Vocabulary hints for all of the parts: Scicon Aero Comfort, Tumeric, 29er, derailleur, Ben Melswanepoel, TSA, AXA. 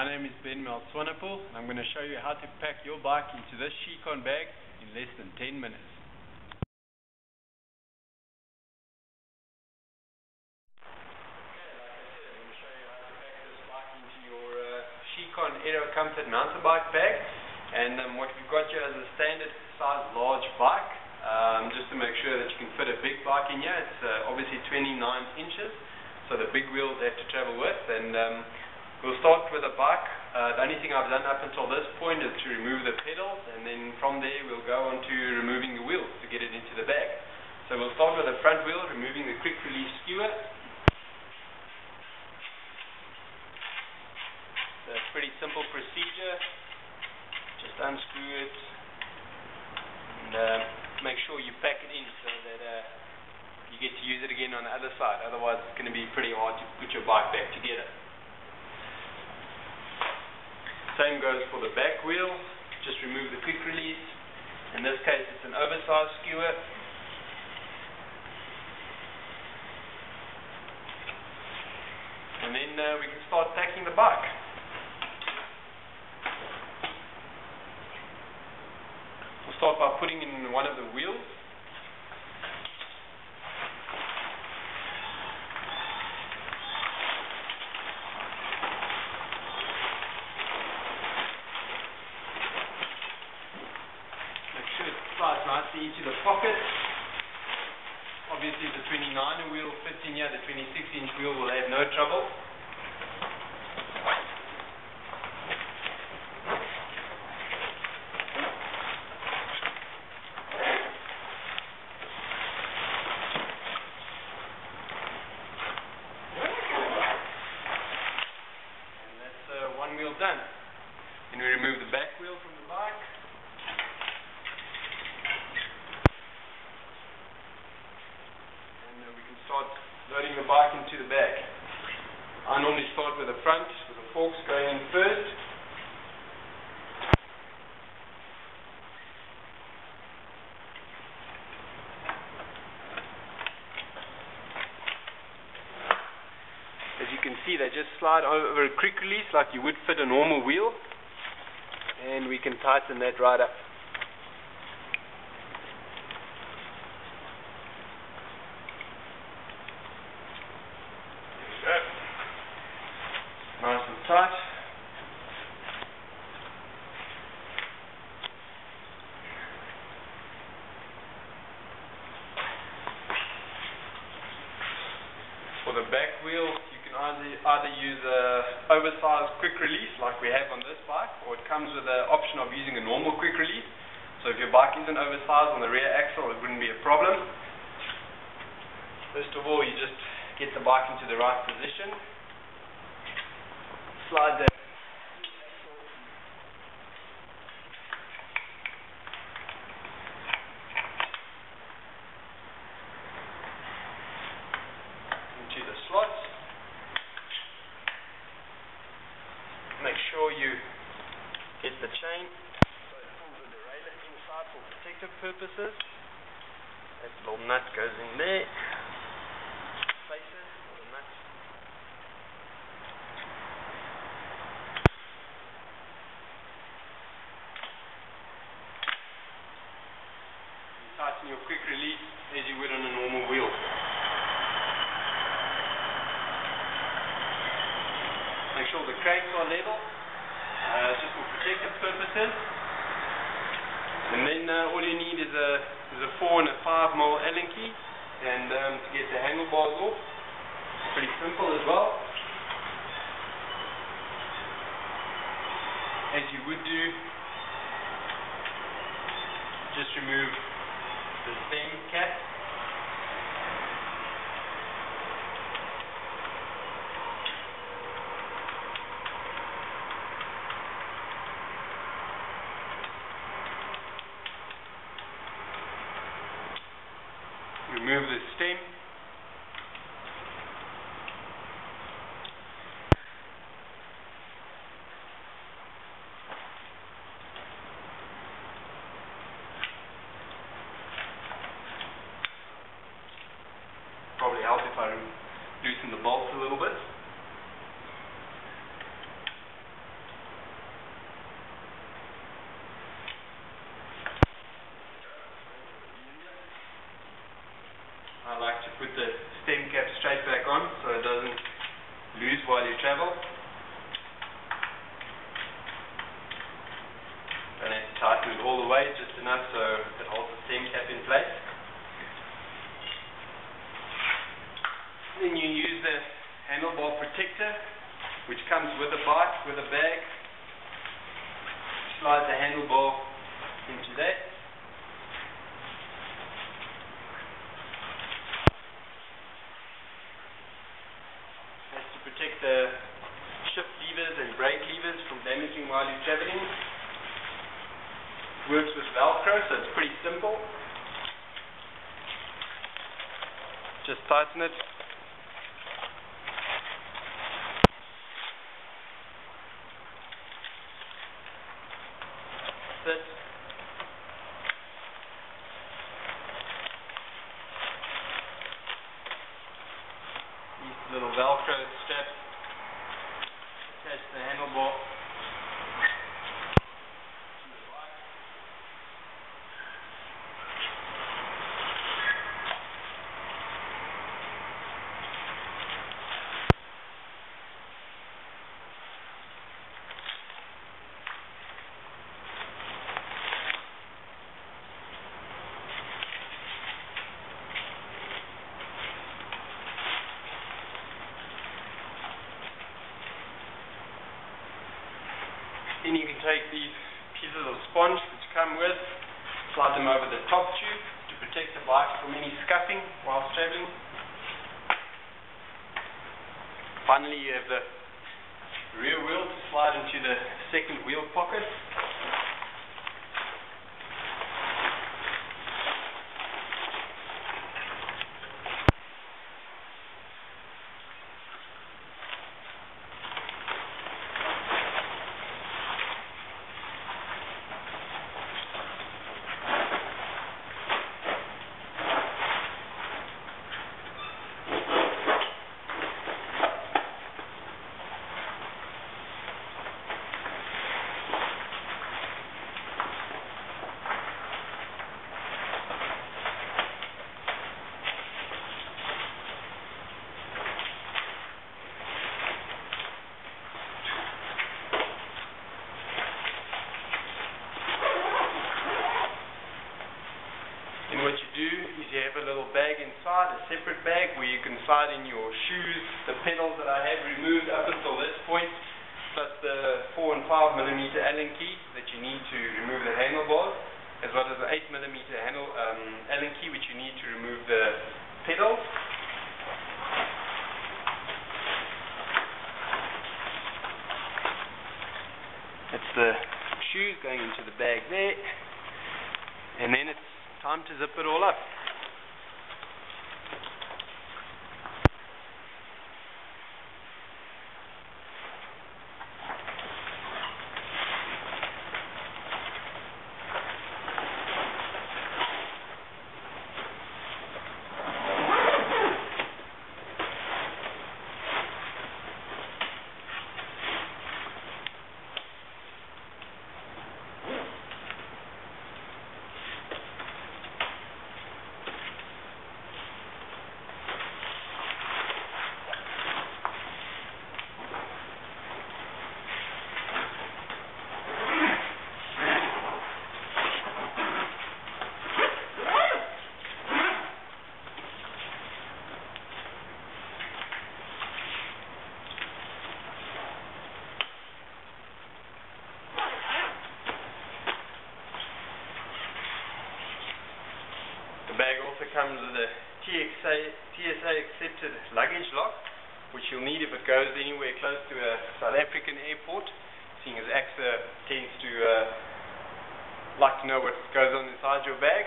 My name is Ben Melswanepoel, and I'm going to show you how to pack your bike into this Scicon bag in less than 10 minutes. Okay, like I said, I'm going to show you how to pack this bike into your Scicon Aero Comfort mountain bike bag. And what we've got here is a standard size large bike, just to make sure that you can fit a big bike in here. It's obviously 29 inches, so the big wheels have to travel with. And we'll start with a bike. The only thing I've done up until this point is to remove the pedals, and then from there we'll go on to removing the wheels to get it into the bag. So we'll start with the front wheel, removing the quick release skewer. So it's a pretty simple procedure. Just unscrew it and make sure you pack it in so that you get to use it again on the other side. Otherwise it's going to be pretty hard to put your bike back together. Same goes for the back wheel. Just remove the quick release. In this case it's an oversized skewer. And then we can start packing the bike. We'll start by putting in one of the wheels. Nicely into the pocket. Obviously the 29er wheel fits in here, the 26-inch wheel will have no trouble. And that's one wheel done. Then we remove the back wheel from the bike. Loading the bike into the bag. I normally start with the front, with the forks going in first. As you can see, they just slide over a quick release like you would fit a normal wheel, and we can tighten that right up. Nice and tight. For the back wheel, you can either use an oversized quick release like we have on this bike, or it comes with the option of using a normal quick release. So if your bike isn't oversized on the rear axle, it wouldn't be a problem. First of all, you just get the bike into the right position. Slide that into the slot. Make sure you get the chain so it pulls the derailleur inside for protective purposes. That little nut goes in there. Tighten your quick release as you would on a normal wheel. Make sure the cranks are level, just for protective purposes. And then all you need is a 4 and a 5 mil Allen key, and to get the handlebars off. Pretty simple as well. As you would do, just remove the stem cap. Remove the stem. Probably help if I loosen the bolts a little bit. all the way, just enough so it holds the steam cap in place. Then you use the handlebar protector, which comes with a bike, with a bag. Slide the handlebar into that. That's to protect the shift levers and brake levers from damaging while you're traveling. Works with Velcro, so it's pretty simple. Just tighten it. Use the little Velcro strap, attach the handlebar to the bike. Then you can take these pieces of sponge which come with, slide them over the top tube to protect the bike from any scuffing whilst travelling. Finally, you have the rear wheel to slide into the second wheel pocket. You have a little bag inside, a separate bag where you can slide in your shoes, the pedals that I have removed up until this point, plus the 4 and 5 millimeter Allen key that you need to remove the handlebars, as well as the 8 millimeter Allen key which you need to remove the pedals. That's the shoes going into the bag there, and then it's time to zip it all up. The bag also comes with a TSA accepted luggage lock, which you'll need if it goes anywhere close to a South African airport, seeing as AXA tends to like to know what goes on inside your bag.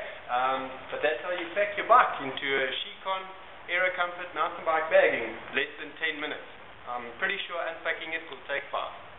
But that's how you pack your bike into a Scicon Aero Comfort mountain bike bag in less than 10 minutes. I'm pretty sure unpacking it will take 5.